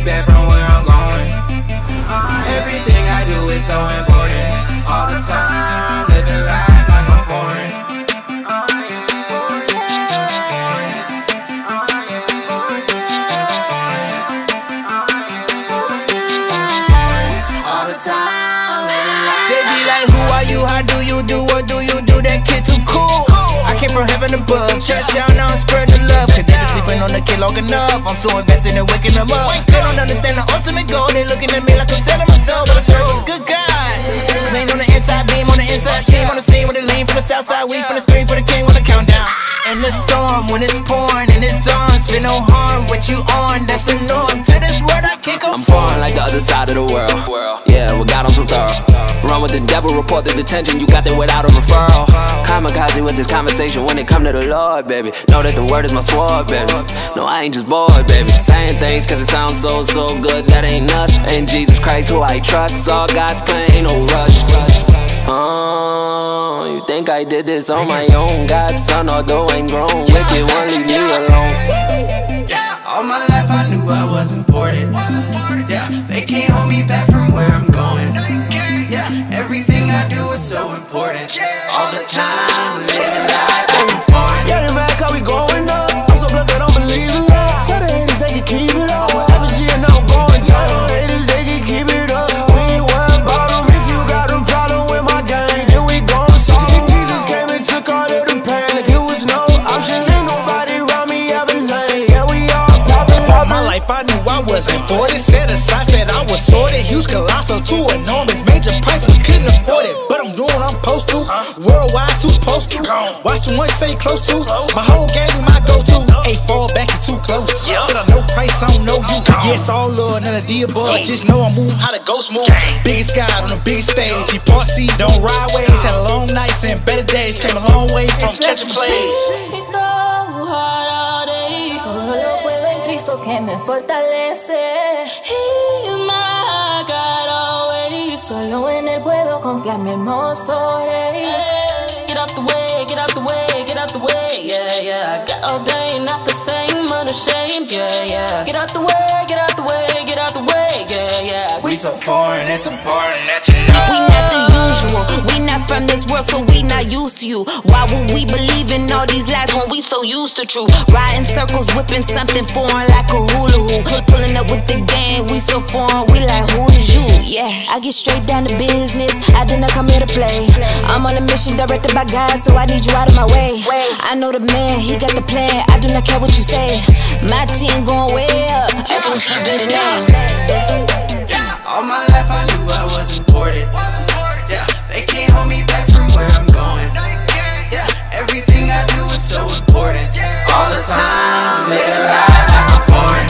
me back from where I'm going. Everything I do is so important. All the time, living life like I'm foreign. All the time, living life. They be like, who are you? How do you do? What do you do? That kid too cool. I came from heaven above. Church down, now I'm spreading the love. Cause they been sleeping on the kid long enough. I'm so invested in waking them up. They don't understand the ultimate goal. They looking at me like I'm selling my soul, but I'm serving a good God. Clean on the inside, beam on the inside, team on the scene with the lean from the south side. We from the screen for the king on the countdown. In the storm, when it's pouring and it's on, feel no harm. What you on? That's the norm. To this world, I can't go. I'm foreign like the other side of the world. Yeah, we got on too thorough. Run with the devil, report the detention. You got there without a referral. Kamikaze with this conversation when it come to the Lord, baby. Know that the word is my sword, baby. No, I ain't just bored, baby. Saying things cause it sounds so good. That ain't us. Ain't Jesus Christ who I trust. All God's plan, ain't no rush. Oh, you think I did this on my own? God's son, although ain't grown. Wicked one, leave me alone. Yeah, all my life I knew I was important. Yeah, they can't hold me back from where I'm going. Everything I do is so important. All the time, living life on the farm. Getting back, how we going up? I'm so blessed, I don't believe in love. Tell the haters they can keep it up. Whatever G and I'm going down. Tell the haters they can keep it up. We ain't worried about them. If you got a problem with my gang, then we gon' solve it. Jesus came and took all of the pain. Like it was no option. Ain't nobody around me having lane. Yeah, we all poppin'. All my life I knew I was important. Set aside, said I was sorted. Huge colossal, too enormous. Major price, we couldn't afford it, but I'm doing what I'm supposed to. Worldwide, too postal. Watch the one say close to. My whole game, my go-to. Ain't fall back, you too close. Said I know price, I don't know you. Yes, all love, none of the above. Just know I move how the ghost move. Biggest guy on the biggest stage. He Parsi, don't ride ways. Had long nights and better days. Came a long way from catching plays. Todo lo puedo en Cristo que me fortalece. Solo en él puedo confiar, mi hermoso rey. Hey, get out the way, get out the way, get out the way. Yeah, yeah, I got all day, not the same, unashamed. Yeah, yeah, get out the way, get out the way, get out the way. Yeah, yeah, we so foreign, it's important that you know. We not the usual, we not from this world, so we not used to you. Why would we believe in all these lies when we so used to truth? Riding circles, whipping something foreign like a hula hoop. Pulling up with the gang, we so foreign, we like who is you? Yeah, I get straight down to business, I did not come here to play. I'm on a mission directed by God, so I need you out of my way. I know the man, he got the plan, I do not care what you say. My team going way up, FMG be the name. All my life I knew I was important. Yeah, they can't hold me back from where I'm going. Yeah, everything I do is so important. All the time, living life like I'm foreign.